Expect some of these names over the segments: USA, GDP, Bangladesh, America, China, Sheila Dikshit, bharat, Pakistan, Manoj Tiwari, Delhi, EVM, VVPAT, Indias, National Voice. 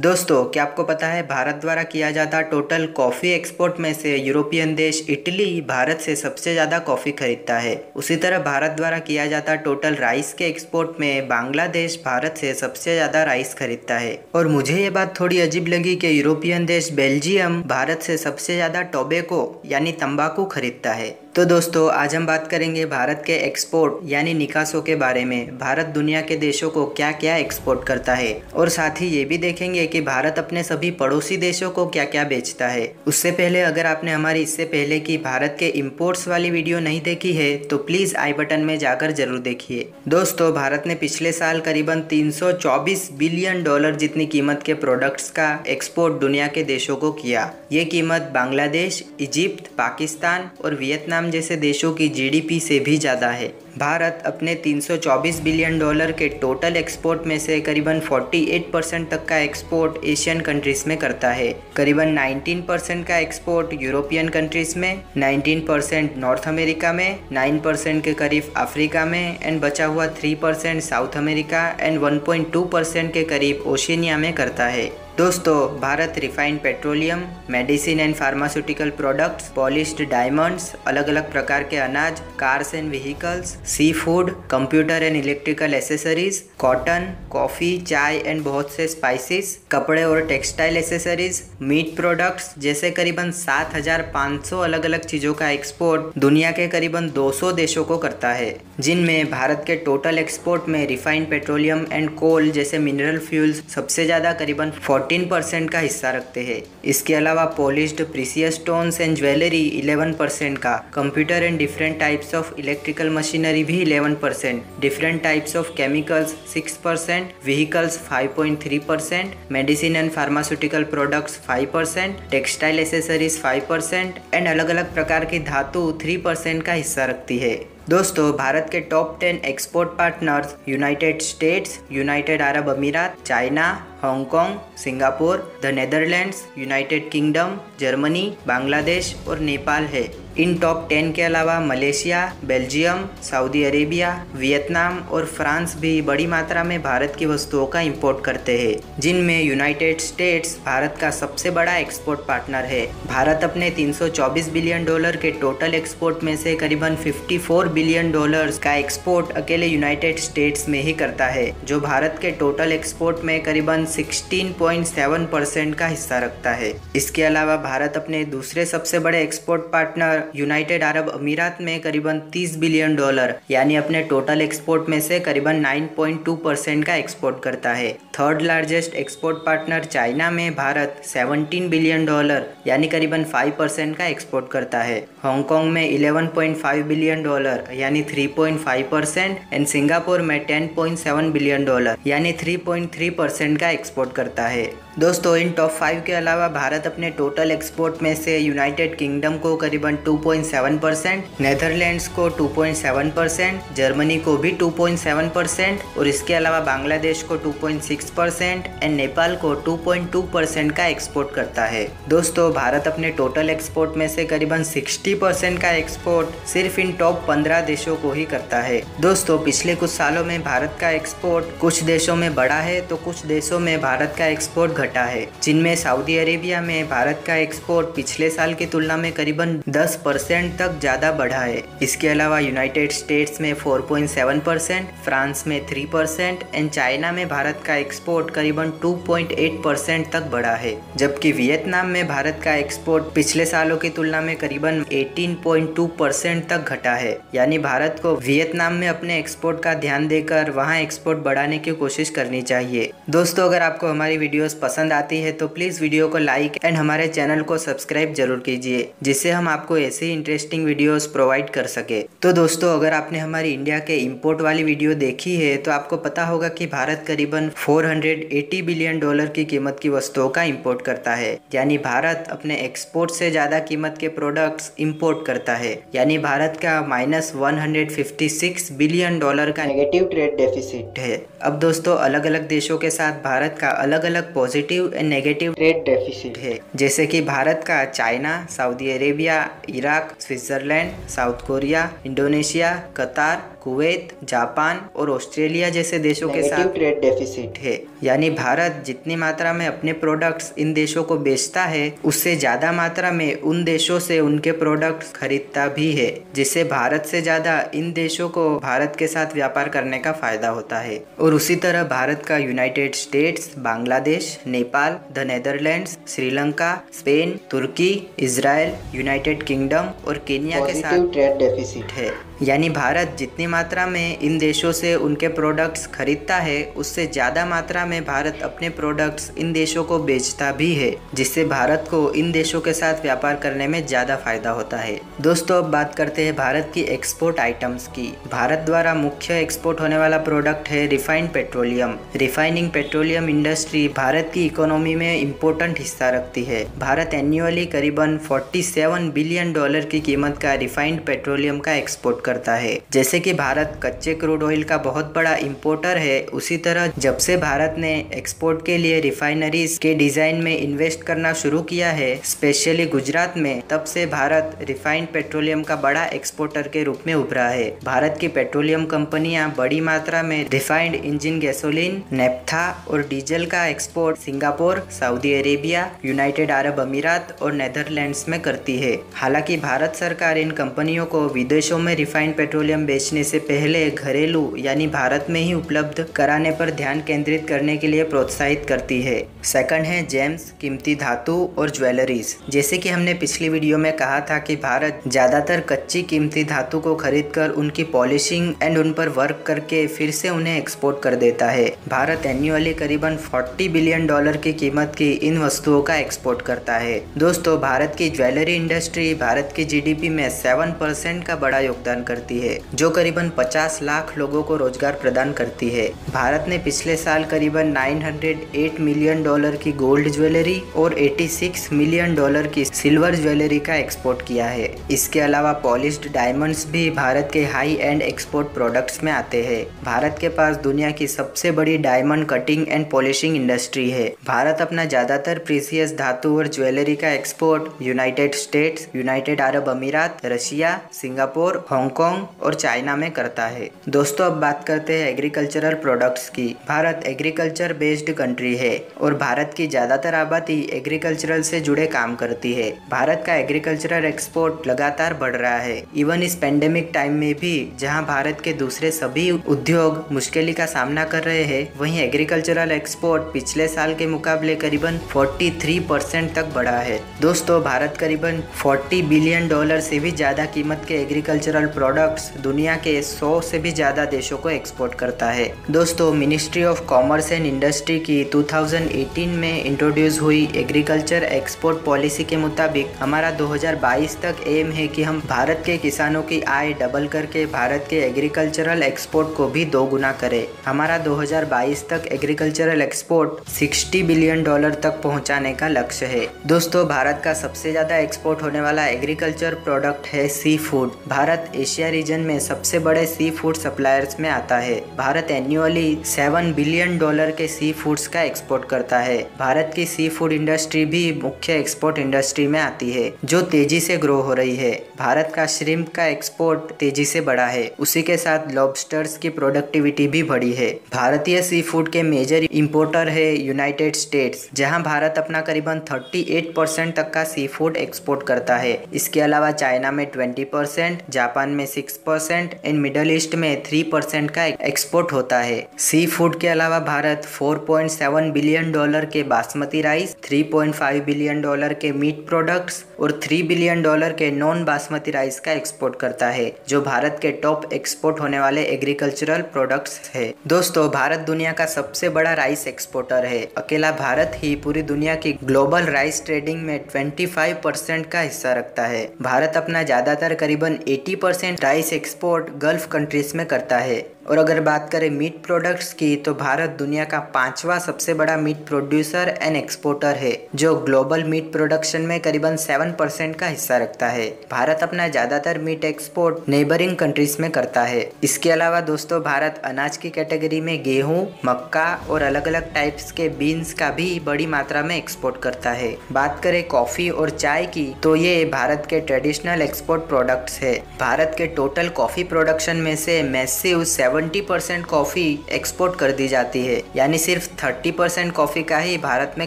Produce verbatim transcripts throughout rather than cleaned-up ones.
दोस्तों क्या आपको पता है भारत द्वारा किया जाता टोटल कॉफ़ी एक्सपोर्ट में से यूरोपियन देश इटली भारत से सबसे ज़्यादा कॉफ़ी खरीदता है। उसी तरह भारत द्वारा किया जाता टोटल राइस के एक्सपोर्ट में बांग्लादेश भारत से सबसे ज़्यादा राइस खरीदता है। और मुझे ये बात थोड़ी अजीब लगी कि यूरोपियन देश बेल्जियम भारत से सबसे ज़्यादा टोबैको यानी तंबाकू खरीदता है। तो दोस्तों आज हम बात करेंगे भारत के एक्सपोर्ट यानी निकासों के बारे में। भारत दुनिया के देशों को क्या क्या एक्सपोर्ट करता है और साथ ही ये भी देखेंगे कि भारत अपने सभी पड़ोसी देशों को क्या क्या बेचता है। उससे पहले अगर आपने हमारी इससे पहले की भारत के इम्पोर्ट्स वाली वीडियो नहीं देखी है तो प्लीज़ आई बटन में जाकर जरूर देखिए। दोस्तों भारत ने पिछले साल करीबन तीन सौ चौबीस बिलियन डॉलर जितनी कीमत के प्रोडक्ट्स का एक्सपोर्ट दुनिया के देशों को किया। ये कीमत बांग्लादेश, इजिप्ट, पाकिस्तान और वियतनाम जैसे देशों की जीडीपी से भी ज़्यादा है। भारत अपने तीन सौ चौबीस बिलियन डॉलर के टोटल एक्सपोर्ट में से करीबन अड़तालीस परसेंट तक का एक्सपोर्ट एशियन कंट्रीज में करता है, करीबन उन्नीस परसेंट का एक्सपोर्ट यूरोपियन कंट्रीज में, उन्नीस परसेंट नॉर्थ अमेरिका में, नौ परसेंट के करीब अफ्रीका में एंड बचा हुआ तीन परसेंट साउथ अमेरिका एंड एक पॉइंट दो परसेंट के करीब ओशिनिया में करता है। दोस्तों Bharat refined petroleum, medicine and pharmaceutical products, polished diamonds, अलग अलग प्रकार के अनाज, cars and vehicles, sea food, computer and electrical accessories, cotton, coffee, चाय एंड बहुत से स्पाइसेस, कपड़े और टेक्सटाइल एसेसरीज, मीट प्रोडक्ट्स जैसे करीबन सात हज़ार पाँच सौ अलग अलग चीज़ों का एक्सपोर्ट दुनिया के करीबन दो सौ देशों को करता है, जिनमें भारत के टोटल एक्सपोर्ट में रिफाइंड पेट्रोलियम एंड कोल जैसे मिनरल फ्यूल्स सबसे ज़्यादा करीबन चौदह परसेंट का हिस्सा रखते हैं। इसके अलावा polished precious stones and jewellery ग्यारह परसेंट का, computer and different types of electrical machinery भी ग्यारह percent, different types of chemicals छह परसेंट, व्हीकल्स पाँच पॉइंट तीन percent, medicine and pharmaceutical products पाँच परसेंट, टेक्सटाइल एसेसरीज पाँच परसेंट एंड अलग अलग प्रकार की धातु तीन परसेंट का हिस्सा रखती है। दोस्तों भारत के top ten export partners United States, United Arab Emirates, China, Hong Kong, Singapore, the Netherlands, United Kingdom, Germany, Bangladesh और नेपाल है। इन टॉप टेन के अलावा Malaysia, Belgium, Saudi Arabia, Vietnam और फ्रांस भी बड़ी मात्रा में भारत की वस्तुओं का इम्पोर्ट करते हैं, जिनमें यूनाइटेड स्टेट्स भारत का सबसे बड़ा एक्सपोर्ट पार्टनर है। भारत अपने तीन सौ चौबीस बिलियन डॉलर के टोटल एक्सपोर्ट में से करीबन चौवन बिलियन डॉलर्स का एक्सपोर्ट अकेले यूनाइटेड स्टेट्स में ही करता है, जो भारत के टोटल एक्सपोर्ट में करीबन सोलह पॉइंट सात परसेंट का हिस्सा रखता है। इसके अलावा भारत अपने दूसरे सबसे बड़े एक्सपोर्ट पार्टनर यूनाइटेड अरब अमीरात में करीबन तीस बिलियन डॉलर यानी अपने टोटल एक्सपोर्ट में से करीबन नौ पॉइंट दो परसेंट का एक्सपोर्ट करता है। Third largest export partner China में भारत सत्रह बिलियन डॉलर यानी करीबन पाँच परसेंट का एक्सपोर्ट करता है। हांगकांग में ग्यारह पॉइंट पाँच बिलियन डॉलर यानी तीन पॉइंट पाँच परसेंट एंड सिंगापुर में दस पॉइंट सात बिलियन डॉलर यानी तीन पॉइंट तीन परसेंट का एक्सपोर्ट करता है। दोस्तों इन टॉप फाइव के अलावा भारत अपने टोटल एक्सपोर्ट में से यूनाइटेड किंगडम को करीबन दो पॉइंट सात परसेंट, नेदरलैंड्स को दो पॉइंट सात परसेंट, जर्मनी को भी दो पॉइंट सात परसेंट और इसके अलावा बांग्लादेश को दो पॉइंट छह परसेंट एंड नेपाल को दो पॉइंट दो परसेंट का एक्सपोर्ट करता है। दोस्तों भारत अपने टोटल एक्सपोर्ट में से करीबन साठ परसेंट का एक्सपोर्ट सिर्फ इन टॉप पंद्रह देशों को ही करता है। दोस्तों पिछले कुछ सालों में भारत का एक्सपोर्ट कुछ देशों में बढ़ा है तो कुछ देशों में भारत का एक्सपोर्ट घटा है, जिनमें सऊदी अरेबिया में भारत का एक्सपोर्ट पिछले साल की तुलना में करीबन दस परसेंट तक ज़्यादा बढ़ा है। इसके अलावा यूनाइटेड स्टेट्स में चार पॉइंट सात परसेंट, फ्रांस में तीन परसेंट एंड चाइना में भारत का एक्सपोर्ट करीबन दो पॉइंट आठ परसेंट तक बढ़ा है, जबकि वियतनाम में भारत का एक्सपोर्ट पिछले सालों की तुलना में करीबन अठारह पॉइंट दो परसेंट तक घटा है। यानी भारत को वियतनाम में अपने एक्सपोर्ट का ध्यान देकर वहाँ एक्सपोर्ट बढ़ाने की कोशिश करनी चाहिए। दोस्तों अगर आपको हमारी वीडियोस पसंद आती है तो प्लीज़ वीडियो को लाइक एंड हमारे चैनल को सब्सक्राइब जरूर कीजिए, जिससे हम आपको ऐसी इंटरेस्टिंग वीडियोस प्रोवाइड कर सके। तो दोस्तों अगर आपने हमारी इंडिया के इम्पोर्ट वाली वीडियो देखी है तो आपको पता होगा कि भारत करीबन चार सौ अस्सी बिलियन डॉलर की कीमत की वस्तुओं का इम्पोर्ट करता है, यानी भारत अपने एक्सपोर्ट से ज़्यादा कीमत के प्रोडक्ट्स इम्पोर्ट करता है। यानी भारत का माइनस एक सौ छप्पन बिलियन डॉलर का नेगेटिव ट्रेड डेफिसिट है। अब दोस्तों अलग अलग देशों के साथ भारत का अलग अलग positive and negative trade deficit है, जैसे कि भारत का China, Saudi Arabia, Iraq, Switzerland, South Korea, Indonesia, Qatar, Kuwait, Japan और ऑस्ट्रेलिया जैसे देशों के साथ ट्रेड डेफिसिट है। यानी भारत जितनी मात्रा में अपने प्रोडक्ट्स इन देशों को बेचता है, उससे ज्यादा मात्रा में उन देशों से उनके प्रोडक्ट्स खरीदता भी है, जिससे भारत से ज्यादा इन देशों को भारत के साथ व्यापार करने का फायदा होता है। और उसी तरह भारत का United States, Bangladesh, Nepal, the Netherlands, Sri Lanka, Spain, Turkey, Israel, United Kingdom और केन्या के साथ ट्रेड डेफिसिट है। यानी भारत जितनी मात्रा में इन देशों से उनके प्रोडक्ट्स खरीदता है, उससे ज़्यादा मात्रा में भारत अपने प्रोडक्ट्स इन देशों को बेचता भी है, जिससे भारत को इन देशों के साथ व्यापार करने में ज़्यादा फायदा होता है। दोस्तों, अब बात करते हैं भारत की एक्सपोर्ट आइटम्स की। भारत द्वारा मुख्य एक्सपोर्ट होने वाला प्रोडक्ट है refined petroleum. Refining petroleum industry Bharat की इकोनॉमी में इम्पोर्टेंट हिस्सा रखती है। भारत एन्युअली करीबन फोर्टी सेवन बिलियन डॉलर की कीमत का रिफाइंड पेट्रोलियम का एक्सपोर्ट करता है। जैसे कि भारत कच्चे क्रूड ऑयल का बहुत बड़ा इंपोर्टर है, उसी तरह जब से भारत ने एक्सपोर्ट के लिए रिफाइनरीज के डिजाइन में इन्वेस्ट करना शुरू किया है, स्पेशली गुजरात में, तब से भारत रिफाइंड पेट्रोलियम का बड़ा एक्सपोर्टर के रूप में उभरा है। भारत की पेट्रोलियम कंपनियां बड़ी मात्रा में रिफाइंड इंजिन गैसोलीन, नेफ्था और डीजल का export Singapore, Saudi Arabia, United Arab Emirates और नेदरलैंड्स में करती है। हालांकि भारत सरकार इन कंपनियों को विदेशों में रिफाइंड पेट्रोलियम बेचने से पहले घरेलू यानी भारत में ही उपलब्ध कराने पर ध्यान केंद्रित करने के लिए प्रोत्साहित करती है। सेकंड है जेम्स, कीमती धातु और ज्वेलरीज। जैसे कि हमने पिछली वीडियो में कहा था कि भारत ज्यादातर कच्ची कीमती धातु को खरीदकर उनकी पॉलिशिंग एंड उन पर वर्क करके फिर से उन्हें एक्सपोर्ट कर देता है। भारत एन्युअली करीबन फोर्टी बिलियन डॉलर की कीमत की इन वस्तुओं का एक्सपोर्ट करता है। दोस्तों, भारत की ज्वेलरी इंडस्ट्री भारत की जीडीपी में सेवन परसेंट का बड़ा योगदान करती है, जो करीबन पचास लाख लोगों को रोजगार प्रदान करती है। भारत ने पिछले साल करीबन नौ सौ आठ मिलियन डॉलर की गोल्ड ज्वेलरी और छियासी मिलियन डॉलर की सिल्वर ज्वेलरी का एक्सपोर्ट किया है। इसके अलावा पॉलिश्ड डायमंड्स भी भारत के हाई एंड एक्सपोर्ट प्रोडक्ट्स में आते हैं। भारत के पास दुनिया की सबसे बड़ी diamond cutting and polishing industry है। भारत अपना ज्यादातर प्रीसियस धातु और ज्वेलरी का export United States, United Arab Emirates, Russia, Singapore, Hong Kong और चाइना में करता है। दोस्तों, अब बात करते हैं एग्रीकल्चरल प्रोडक्ट्स की। भारत एग्रीकल्चर बेस्ड कंट्री है और भारत की ज्यादातर आबादी एग्रीकल्चरल से जुड़े काम करती है। भारत का एग्रीकल्चरल एक्सपोर्ट लगातार बढ़ रहा है, इवन इस पेंडेमिक टाइम में भी, जहां भारत के दूसरे सभी उद्योग मुश्किल का सामना कर रहे हैं, वहीं एग्रीकल्चरल एक्सपोर्ट पिछले साल के मुकाबले करीबन फोर्टी थ्री परसेंट तक बढ़ा है। दोस्तों, भारत करीबन फोर्टी बिलियन डॉलर से भी ज्यादा कीमत के एग्रीकल्चरल प्रोडक्ट्स दुनिया के सौ से भी ज्यादा देशों को एक्सपोर्ट करता है। दोस्तों, ministry of commerce and industry की दो हज़ार अठारह में इंट्रोड्यूस हुई एग्रीकल्चर एक्सपोर्ट पॉलिसी के मुताबिक हमारा दो हज़ार बाईस तक एम है कि हम भारत के किसानों की आय डबल करके भारत के एग्रीकल्चरल एक्सपोर्ट को भी दो गुना करें। हमारा दो हज़ार बाईस तक एग्रीकल्चरल एक्सपोर्ट साठ बिलियन डॉलर तक पहुँचाने का लक्ष्य है। दोस्तों, भारत का सबसे ज्यादा एक्सपोर्ट होने वाला एग्रीकल्चर प्रोडक्ट है sea food. Bharat Asia region में सबसे बड़े सी फूड सप्लायर्स में आता है। भारत एन्युअली सात बिलियन डॉलर के सी फूड्स का एक्सपोर्ट करता है। भारत की सी फूड इंडस्ट्री भी मुख्य एक्सपोर्ट इंडस्ट्री में आती है, जो तेजी से ग्रो हो रही है। भारत का श्रिम्प का एक्सपोर्ट तेजी से बढ़ा है, उसी के साथ लॉबस्टर्स की प्रोडक्टिविटी भी बढ़ी है। भारतीय सी फूड के मेजर इम्पोर्टर है यूनाइटेड स्टेट्स, जहाँ भारत अपना करीबन थर्टी एट परसेंट तक का सी फूड एक्सपोर्ट करता है। इसके अलावा चाइना में ट्वेंटी परसेंट, जापान में six percent and middle east में थ्री परसेंट का एक्सपोर्ट होता है। सी फूड के अलावा भारत चार पॉइंट सात बिलियन डॉलर के बासमती राइस, तीन पॉइंट पाँच बिलियन डॉलर के मीट प्रोडक्ट्स और तीन बिलियन डॉलर के नॉन बासमती राइस का एक्सपोर्ट करता है, जो भारत के टॉप एक्सपोर्ट होने वाले एग्रीकल्चरल प्रोडक्ट्स है। दोस्तों, भारत दुनिया का सबसे बड़ा राइस एक्सपोर्टर है। अकेला भारत ही पूरी दुनिया की ग्लोबल राइस ट्रेडिंग में ट्वेंटी फाइव परसेंट का हिस्सा रखता है। भारत अपना ज्यादातर करीबन अस्सी percent rice export gulf countries में करता है। और अगर बात करें मीट प्रोडक्ट्स की तो भारत दुनिया का पांचवा सबसे बड़ा मीट प्रोड्यूसर एंड एक्सपोर्टर है, जो ग्लोबल मीट प्रोडक्शन में करीबन सेवन परसेंट का हिस्सा रखता है। भारत अपना ज्यादातर मीट एक्सपोर्ट नेबरिंग कंट्रीज में करता है। इसके अलावा दोस्तों भारत अनाज की कैटेगरी में गेहूँ, मक्का और अलग अलग टाइप्स के बीन्स का भी बड़ी मात्रा में एक्सपोर्ट करता है। बात करें कॉफी और चाय की तो ये भारत के ट्रेडिशनल एक्सपोर्ट प्रोडक्ट्स है। भारत के टोटल कॉफी प्रोडक्शन में से मैसिव सत्तर परसेंट कॉफी एक्सपोर्ट कर दी जाती है, यानी सिर्फ तीस परसेंट कॉफी का ही भारत में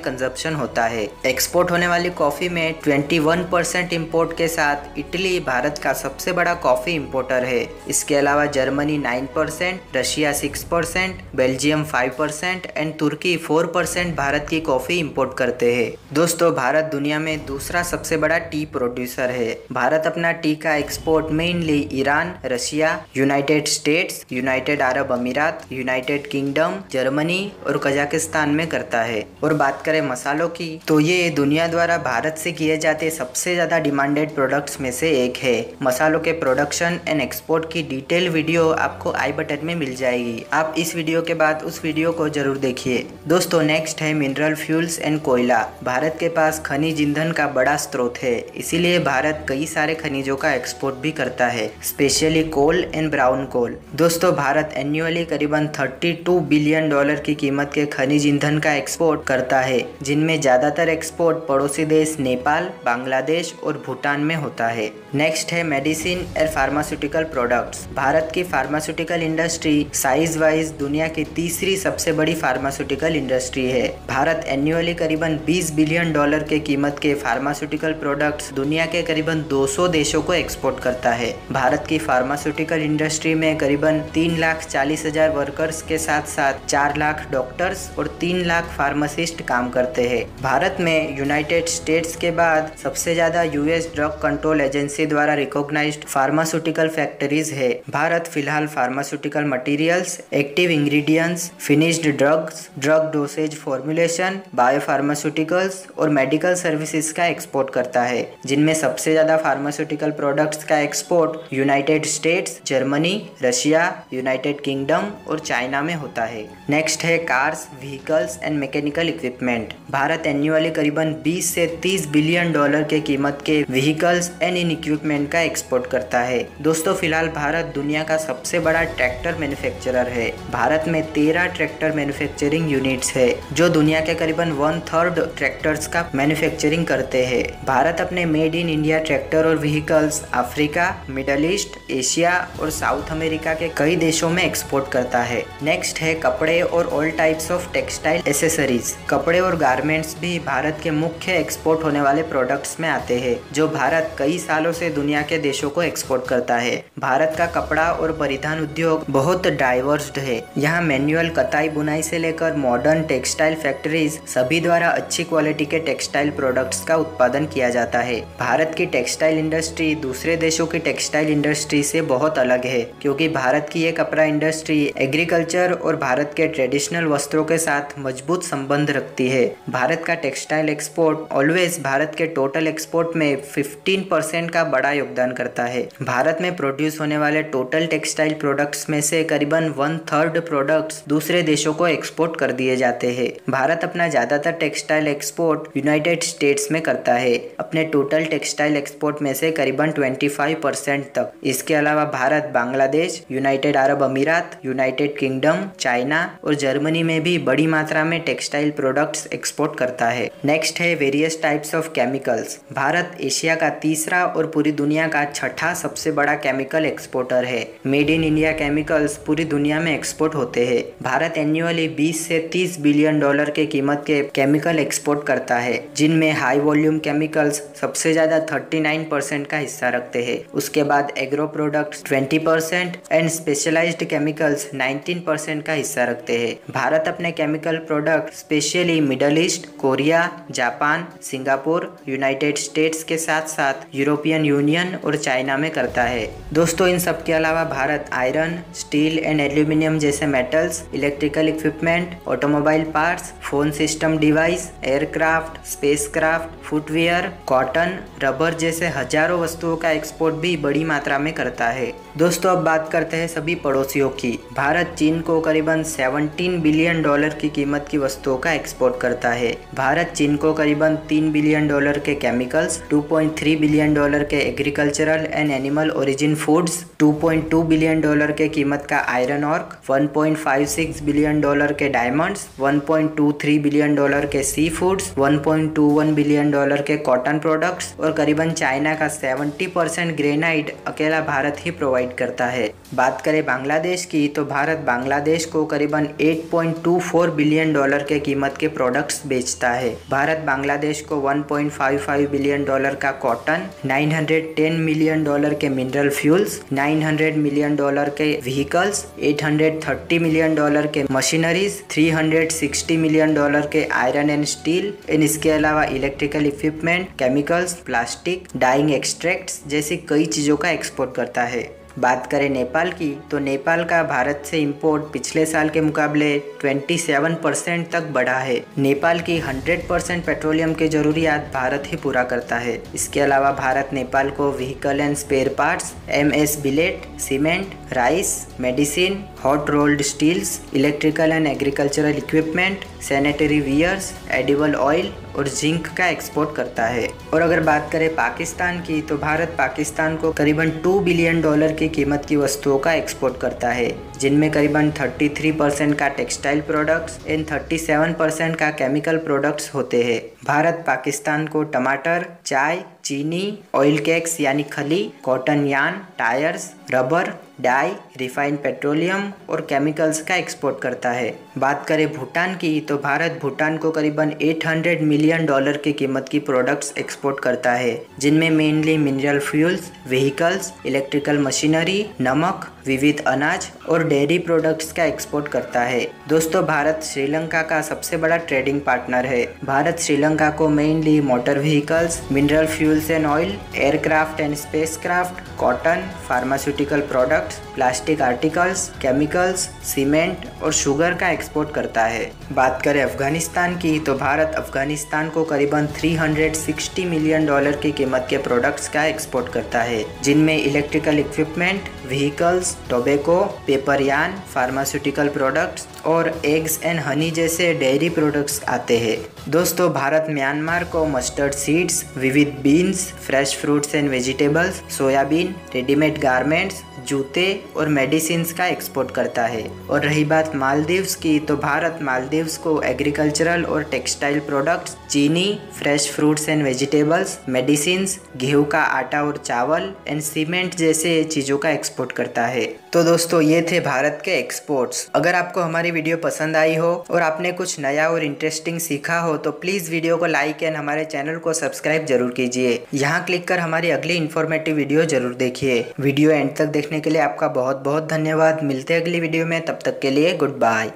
कंजप्शन होता है। एक्सपोर्ट होने वाली कॉफी में इक्कीस परसेंट इंपोर्ट के साथ इटली भारत का सबसे बड़ा कॉफी इंपोर्टर है। इसके अलावा जर्मनी नौ परसेंट, रशिया छह परसेंट, बेल्जियम पाँच परसेंट एंड तुर्की चार परसेंट भारत की कॉफी इंपोर्ट करते हैं। दोस्तों भारत दुनिया में दूसरा सबसे बड़ा टी प्रोड्यूसर है। भारत अपना टी का export mainly Iran, Russia, United States, United Arab Emirates, United Kingdom, Germany और कजाकिस्तान में करता है। और बात करें मसालों की तो ये दुनिया द्वारा भारत से किए जाते सबसे ज्यादा डिमांडेड प्रोडक्ट्स में से एक है। मसालों के प्रोडक्शन एंड एक्सपोर्ट की डिटेल वीडियो आपको आई बटन में मिल जाएगी। आप इस वीडियो के बाद उस वीडियो को जरूर देखिए। दोस्तों नेक्स्ट है मिनरल फ्यूल्स एंड कोयला। भारत के पास खनिज ईंधन का बड़ा स्रोत है, इसीलिए भारत कई सारे खनिजों का एक्सपोर्ट भी करता है, specially coal and brown coal. दोस्तों भारत एनुअली करीबन बत्तीस बिलियन डॉलर की कीमत के खनिज ईंधन का एक्सपोर्ट करता है, जिनमें ज्यादातर एक्सपोर्ट पड़ोसी देश नेपाल, बांग्लादेश और भूटान में होता है। नेक्स्ट है मेडिसिन और फार्मास्यूटिकल प्रोडक्ट्स। भारत की फार्मास्यूटिकल इंडस्ट्री साइज वाइज दुनिया की तीसरी सबसे बड़ी फार्मास्यूटिकल इंडस्ट्री है। भारत एनुअली करीबन बीस बिलियन डॉलर के कीमत के फार्मास्यूटिकल प्रोडक्ट्स दुनिया के करीबन दो सौ देशों को एक्सपोर्ट करता है। भारत की फार्मास्यूटिकल इंडस्ट्री में करीबन तीन लाख चालीस हजार वर्कर्स के साथ साथ चार लाख डॉक्टर्स और तीन लाख फार्मासिस्ट काम करते हैं। भारत में यूनाइटेड स्टेट्स के बाद सबसे ज्यादा यूएस ड्रग कंट्रोल एजेंसी द्वारा रिकॉग्नाइज्ड फार्मास्यूटिकल फैक्ट्रीज है। भारत फिलहाल pharmaceutical materials, active ingredients, finished drugs, drug dosage formulation, biopharmaceuticals और मेडिकल सर्विसेज का एक्सपोर्ट करता है, जिनमें सबसे ज्यादा फार्मास्यूटिकल प्रोडक्ट्स का export United States, Germany, Russia, United Kingdom और चाइना में होता है। नेक्स्ट है cars, vehicles and mechanical equipment. Bharat annually करीबन बीस से तीस बिलियन डॉलर के कीमत के व्हीकल्स एंड इन इक्विपमेंट का एक्सपोर्ट करता है। दोस्तों फिलहाल भारत दुनिया का सबसे बड़ा ट्रैक्टर मैन्युफैक्चरर है। भारत में तेरह ट्रैक्टर मैन्युफैक्चरिंग यूनिट्स है, जो दुनिया के करीबन वन थर्ड ट्रैक्टर्स का मैन्युफैक्चरिंग करते हैं। भारत अपने मेड इन इंडिया ट्रैक्टर और vehicles Africa, middle east, Asia और साउथ अमेरिका के कई देशों में एक्सपोर्ट करता है। नेक्स्ट है कपड़े और all types of textile accessories. कपड़े और गारमेंट्स भी भारत के मुख्य एक्सपोर्ट होने वाले प्रोडक्ट्स में आते हैं, जो भारत कई सालों से दुनिया के देशों को एक्सपोर्ट करता है। भारत का कपड़ा और परिधान उद्योग बहुत डाइवर्स्ड है। यहाँ मैनुअल कताई बुनाई से लेकर मॉडर्न टेक्सटाइल फैक्ट्रीज सभी द्वारा अच्छी क्वालिटी के टेक्सटाइल प्रोडक्ट्स का उत्पादन किया जाता है। भारत की टेक्सटाइल इंडस्ट्री दूसरे देशों की टेक्सटाइल इंडस्ट्री से बहुत अलग है, क्योंकि भारत की ये कपड़ा इंडस्ट्री एग्रीकल्चर और भारत के ट्रेडिशनल वस्त्रों के साथ मजबूत संबंध रखती है। भारत का टेक्सटाइल एक्सपोर्ट ऑलवेज भारत के टोटल एक्सपोर्ट में पंद्रह परसेंट का बड़ा योगदान करता है। भारत में प्रोड्यूस होने वाले टोटल टेक्सटाइल प्रोडक्ट्स में से करीबन वन थर्ड प्रोडक्ट्स दूसरे देशों को एक्सपोर्ट कर दिए जाते हैं। भारत अपना ज्यादातर टेक्सटाइल एक्सपोर्ट यूनाइटेड स्टेट्स में करता है, अपने टोटल टेक्सटाइल एक्सपोर्ट में से करीबन पच्चीस परसेंट तक। इसके अलावा Bharat Bangladesh, United Arab Emirates, United Kingdom, China और जर्मनी में भी बड़ी मात्रा में टेक्सटाइल प्रोडक्ट्स एक्सपोर्ट करता है। नेक्स्ट है various types of chemicals. Bharat Asia का तीसरा और पूरी दुनिया का छठा सबसे बड़ा केमिकल एक्सपोर्टर है। मेड इन इंडिया केमिकल्स पूरी दुनिया में एक्सपोर्ट होते हैं। भारत एनुअली बीस से तीस बिलियन डॉलर के कीमत के केमिकल एक्सपोर्ट करता है, जिनमें हाई वॉल्यूम केमिकल्स सबसे ज्यादा थर्टी नाइन परसेंट का हिस्सा रखते हैं। उसके बाद agro products twenty percent and specialised chemicals उन्नीस परसेंट का हिस्सा रखते हैं। भारत अपने chemical product specially Middle East, Korea, Japan, Singapore, United States के साथ साथ यूरोपियन यूनियन और चाइना में करता है। दोस्तों इन सब के अलावा Bharat iron, steel and aluminium जैसे metals, electrical equipment, automobile parts, phone system device, aircraft, spacecraft, footwear, cotton, rubber जैसे हजारों वस्तुओं का एक्सपोर्ट भी बड़ी मात्रा में करता है। दोस्तों अब बात करते हैं सभी पड़ोसियों की। भारत चीन को करीबन सत्रह बिलियन डॉलर की कीमत की वस्तुओं का एक्सपोर्ट करता है। भारत चीन को करीबन तीन बिलियन डॉलर के केमिकल्स, दो पॉइंट तीन बिलियन डॉलर के agricultural and animal origin foods, दो पॉइंट दो बिलियन डॉलर के कीमत का आयरन ऑर्क, एक पॉइंट पाँच छह बिलियन डॉलर के डायमंड्स, एक पॉइंट दो तीन बिलियन डॉलर के सी फूड्स, एक पॉइंट दो एक बिलियन डॉलर के कॉटन प्रोडक्ट्स और करीबन चाइना का सत्तर परसेंट ग्रेनाइट अकेला भारत ही प्रोवाइड करता है। बात करें बांग्लादेश की तो भारत बांग्लादेश को करीबन आठ पॉइंट दो चार बिलियन डॉलर के कीमत के प्रोडक्ट्स बेचता है। भारत बांग्लादेश को एक पॉइंट पाँच पाँच बिलियन डॉलर का कॉटन, नौ सौ दस मिलियन डॉलर के मिनरल फ्यूल्स, नौ सौ मिलियन डॉलर के व्हीकल्स, आठ सौ तीस मिलियन डॉलर के मशीनरीज, तीन सौ साठ मिलियन डॉलर के आयरन एंड स्टील एंड इसके अलावा electrical equipment, chemicals, plastic, dyeing extracts जैसी कई चीजों का एक्सपोर्ट करता है। बात करें नेपाल की तो नेपाल का भारत से इंपोर्ट पिछले साल के मुकाबले सत्ताईस परसेंट तक बढ़ा है। नेपाल की सौ परसेंट पेट्रोलियम की जरूरियात भारत ही पूरा करता है। इसके अलावा भारत नेपाल को vehicle and spare parts, MS billet, cement, rice, medicine, hot rolled steels, electrical and agricultural equipment, sanitary wears, edible oil और जिंक का एक्सपोर्ट करता है। और अगर बात करें पाकिस्तान की तो भारत पाकिस्तान को करीबन दो बिलियन डॉलर की कीमत की वस्तुओं का एक्सपोर्ट करता है, जिनमें करीबन तैंतीस परसेंट का टेक्सटाइल प्रोडक्ट्स एंड सैंतीस परसेंट का केमिकल प्रोडक्ट्स होते हैं। भारत पाकिस्तान को टमाटर, चाय, चीनी, ऑयल केक्स यानी खली, cotton yarn, tyres, rubber, dye, refined petroleum और केमिकल्स का एक्सपोर्ट करता है। बात करें भूटान की तो भारत भूटान को करीबन आठ सौ मिलियन डॉलर की कीमत की प्रोडक्ट्स एक्सपोर्ट करता है, जिनमें mainly mineral fuels, vehicles, electrical machinery, नमक, विविध अनाज और डेयरी प्रोडक्ट्स का एक्सपोर्ट करता है। दोस्तों भारत श्रीलंका का सबसे बड़ा ट्रेडिंग पार्टनर है। भारत श्रीलंका को mainly motor vehicles, mineral fuels and oil, aircraft and spacecraft, cotton, pharmaceutical products, plastic articles, chemicals, cement और शुगर का एक्सपोर्ट करता है। बात करें अफगानिस्तान की तो भारत अफगानिस्तान को करीबन तीन सौ साठ मिलियन डॉलर की कीमत के प्रोडक्ट्स का एक्सपोर्ट करता है, जिनमें electrical equipment, vehicles, tobacco, paper yarn, pharmaceutical products और एग्स एंड हनी जैसे डेयरी प्रोडक्ट्स आते हैं। दोस्तों भारत म्यांमार को मस्टर्ड सीड्स, विविध beans, fresh fruits and vegetables, soybean, readymade garments, जूते और मेडिसिन्स का एक्सपोर्ट करता है। और रही बात मालदीव्स की तो भारत मालदीव्स को एग्रीकल्चरल और टेक्सटाइल प्रोडक्ट्स, चीनी, fresh fruits and vegetables, medicines, गेहूं का आटा और चावल एंड सीमेंट जैसे चीज़ों का एक्सपोर्ट करता है। तो दोस्तों ये थे भारत के एक्सपोर्ट्स। अगर आपको हमारी वीडियो पसंद आई हो और आपने कुछ नया और इंटरेस्टिंग सीखा हो तो प्लीज़ वीडियो को लाइक एंड हमारे चैनल को सब्सक्राइब जरूर कीजिए। यहाँ क्लिक कर हमारी अगली इन्फॉर्मेटिव वीडियो जरूर देखिए। वीडियो एंड तक देखने के लिए आपका बहुत बहुत धन्यवाद। मिलते हैं अगली वीडियो में, तब तक के लिए गुड बाय।